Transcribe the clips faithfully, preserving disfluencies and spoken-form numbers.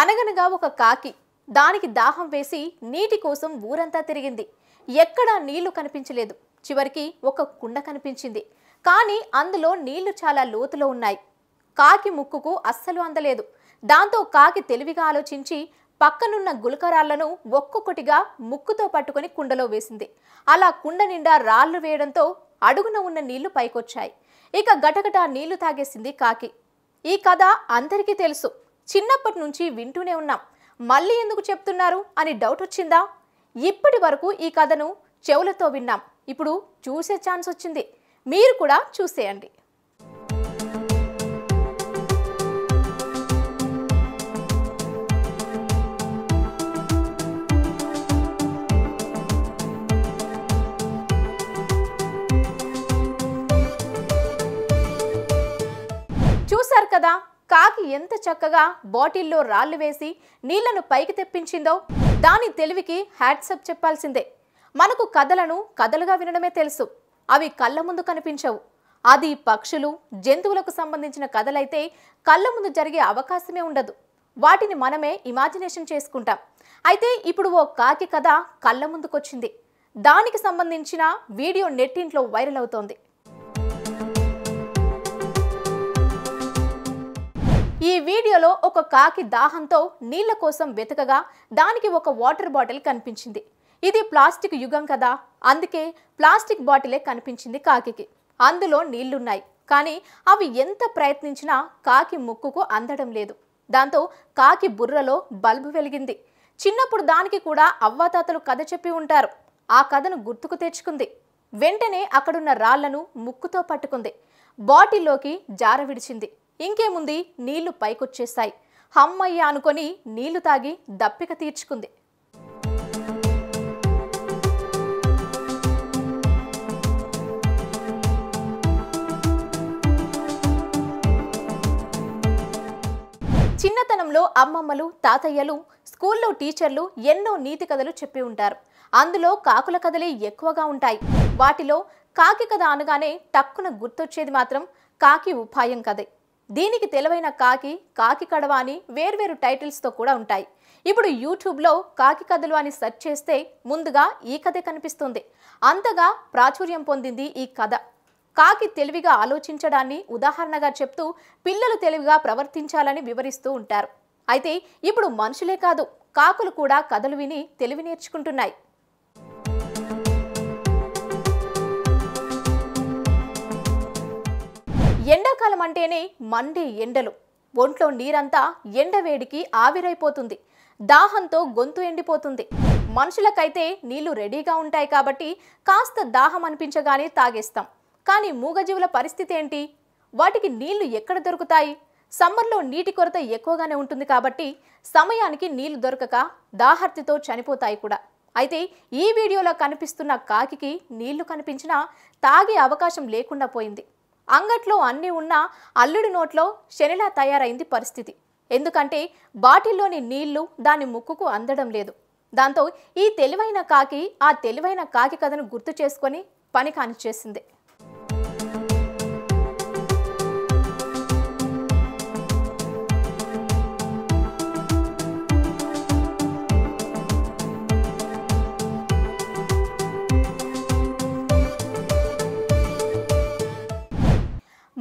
అనగనగా ఒక కాకి దానికి దాహం వేసి నీటి కోసం ఊరంతా తిరిగింది. ఎక్కడా నీళ్లు కనిపించలేదు. చివరికి ఒక కుండ కనిపించింది. కానీ అందులో నీళ్లు చాలా లోతులో ఉన్నాయి. కాకి ముక్కుకు అస్సలు అందలేదు. దాంతో కాకి తెలివిగా ఆలోచించి పక్కనున్న గులకరాళ్లను ఒక్కొక్కటిగా ముక్కుతో పట్టుకొని కుండలో వేసింది. అలా కుండ నిండా రాళ్లు వేయడంతో అడుగున ఉన్న నీళ్లు పైకొచ్చాయి. ఇక గటగట నీళ్లు తాగేసింది కాకి. ఈ కథ అందరికీ తెలుసు, చిన్నప్పటి నుంచి వింటూనే ఉన్నాం. మళ్ళీ ఎందుకు చెప్తున్నారు అని డౌట్ వచ్చిందా? ఇప్పటి వరకు ఈ కథను చెవులతో విన్నాం, ఇప్పుడు చూసే ఛాన్స్ వచ్చింది. మీరు కూడా చూసేయండి. చూసారు కదా, కాకి ఎంత చక్కగా బాటిల్లో రాళ్ళు వేసి నీళ్లను పైకి తెప్పించిందో. దాని తెలివికి హ్యాట్సప్ చెప్పాల్సిందే. మనకు కథలను కథలుగా వినడమే తెలుసు, అవి కళ్ళ ముందు కనిపించవు. అది పక్షులు జంతువులకు సంబంధించిన కథలైతే కళ్ళ ముందు జరిగే అవకాశమే ఉండదు, వాటిని మనమే ఇమాజినేషన్ చేసుకుంటాం. అయితే ఇప్పుడు ఓ కాకి కథ కళ్ళ ముందుకొచ్చింది. దానికి సంబంధించిన వీడియో నెట్టింట్లో వైరల్ అవుతోంది. ఈ వీడియోలో ఒక కాకి దాహంతో నీళ్ల కోసం వెతకగా దానికి ఒక వాటర్ బాటిల్ కనిపించింది. ఇది ప్లాస్టిక్ యుగం కదా, అందుకే ప్లాస్టిక్ బాటిలే కనిపించింది కాకి. అందులో నీళ్లున్నాయి, కానీ అవి ఎంత ప్రయత్నించినా కాకి ముక్కుకు అందడం లేదు. దాంతో కాకి బుర్రలో బల్బు వెలిగింది. చిన్నప్పుడు దానికి కూడా అవ్వాతాతలు కథ చెప్పి ఉంటారు. ఆ కథను గుర్తుకు తెచ్చుకుంది. వెంటనే అక్కడున్న రాళ్లను ముక్కుతో పట్టుకుంది. బాటిల్లోకి జార విడిచింది. ఇంకేముంది, నీళ్లు పైకొచ్చేశాయి. హమ్మయ్య అనుకొని నీళ్లు తాగి దప్పిక తీర్చుకుంది. చిన్నతనంలో అమ్మమ్మలు తాతయ్యలు స్కూల్లో టీచర్లు ఎన్నో నీతి కథలు చెప్పి ఉంటారు. అందులో కాకుల కథలే ఎక్కువగా ఉంటాయి. వాటిలో కాకి కథ అనగానే టక్కున గుర్తొచ్చేది మాత్రం కాకి ఉపాయం కథే. దీనికి తెలివైన కాకి, కాకి కడవ అని వేర్వేరు టైటిల్స్తో కూడా ఉంటాయి. ఇప్పుడు యూట్యూబ్లో కాకి కథలు అని సెర్చ్ చేస్తే ముందుగా ఈ కథే కనిపిస్తుంది. అంతగా ప్రాచుర్యం పొందింది ఈ కథ. కాకి తెలివిగా ఆలోచించడాన్ని ఉదాహరణగా చెప్తూ పిల్లలు తెలివిగా ప్రవర్తించాలని వివరిస్తూ ఉంటారు. అయితే ఇప్పుడు మనుషులే కాదు, కాకులు కూడా కథలు విని తెలివి నేర్చుకుంటున్నాయి. ఎండాకాలం అంటేనే మండే ఎండలు. ఒంట్లో నీరంతా ఎండవేడికి ఆవిరైపోతుంది. దాహంతో గొంతు ఎండిపోతుంది. మనుషులకైతే నీళ్లు రెడీగా ఉంటాయి కాబట్టి కాస్త దాహం అనిపించగానే తాగేస్తాం. కానీ మూగజీవుల పరిస్థితి ఏంటి? వాటికి నీళ్లు ఎక్కడ దొరుకుతాయి? సమ్మర్లో నీటి కొరత ఎక్కువగానే ఉంటుంది కాబట్టి సమయానికి నీళ్లు దొరకక దాహర్తితో చనిపోతాయి కూడా. అయితే ఈ వీడియోలో కనిపిస్తున్న కాకికి నీళ్లు కనిపించినా తాగే అవకాశం లేకుండా పోయింది. అంగట్లో అన్నీ ఉన్న అల్లుడి నోట్లో శనిలా తయారైంది పరిస్థితి. ఎందుకంటే బాటిల్లోని నీళ్లు దాని ముక్కుకు అందడం లేదు. దాంతో ఈ తెలివైన కాకి ఆ తెలివైన కాకి కథను గుర్తు చేసుకొని పని కానిచ్చేసింది.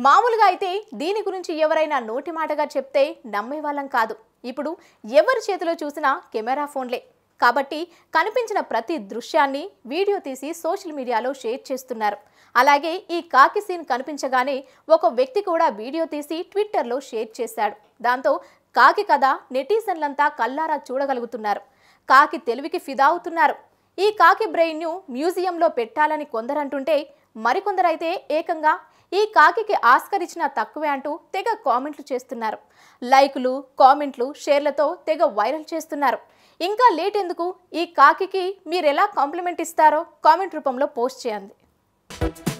మామూలుగా అయితే దీని గురించి ఎవరైనా నోటి మాటగా చెప్తే నమ్మేవాళ్ళం కాదు. ఇప్పుడు ఎవరి చేతిలో చూసినా కెమెరా ఫోన్లే కాబట్టి కనిపించిన ప్రతి దృశ్యాన్ని వీడియో తీసి సోషల్ మీడియాలో షేర్ చేస్తున్నారు. అలాగే ఈ కాకి సీన్ కనిపించగానే ఒక వ్యక్తి కూడా వీడియో తీసి ట్విట్టర్లో షేర్ చేశాడు. దాంతో కాకి కథ నెటిజన్లంతా కళ్ళారా చూడగలుగుతున్నారు. కాకి తెలివికి ఫిదా అవుతున్నారు. ఈ కాకి బ్రెయిన్ను మ్యూజియంలో పెట్టాలని కొందరంటుంటే మరికొందరైతే ఏకంగా ఈ కాకికి ఆస్కార్ ఇచ్చినా తక్కువే అంటూ తెగ కామెంట్లు చేస్తున్నారు. లైకులు, కామెంట్లు, షేర్లతో తెగ వైరల్ చేస్తున్నారు. ఇంకా లేట్ ఎందుకు? ఈ కాకికి మీరెలా కాంప్లిమెంట్ ఇస్తారో కామెంట్ రూపంలో పోస్ట్ చేయండి.